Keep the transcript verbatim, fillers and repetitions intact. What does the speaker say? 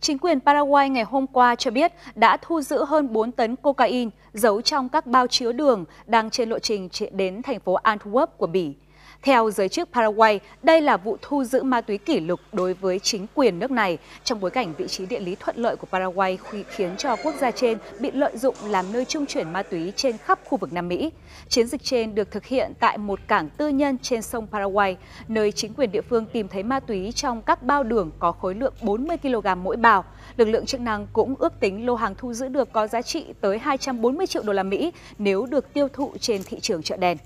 Chính quyền Paraguay ngày hôm qua cho biết đã thu giữ hơn bốn tấn cocaine giấu trong các bao chứa đường đang trên lộ trình đến thành phố Antwerp của Bỉ. Theo giới chức Paraguay, đây là vụ thu giữ ma túy kỷ lục đối với chính quyền nước này trong bối cảnh vị trí địa lý thuận lợi của Paraguay khiến cho quốc gia trên bị lợi dụng làm nơi trung chuyển ma túy trên khắp khu vực Nam Mỹ. Chiến dịch trên được thực hiện tại một cảng tư nhân trên sông Paraguay, nơi chính quyền địa phương tìm thấy ma túy trong các bao đường có khối lượng bốn mươi ki lô gam mỗi bao. Lực lượng chức năng cũng ước tính lô hàng thu giữ được có giá trị tới hai trăm bốn mươi triệu đô la Mỹ nếu được tiêu thụ trên thị trường chợ đen.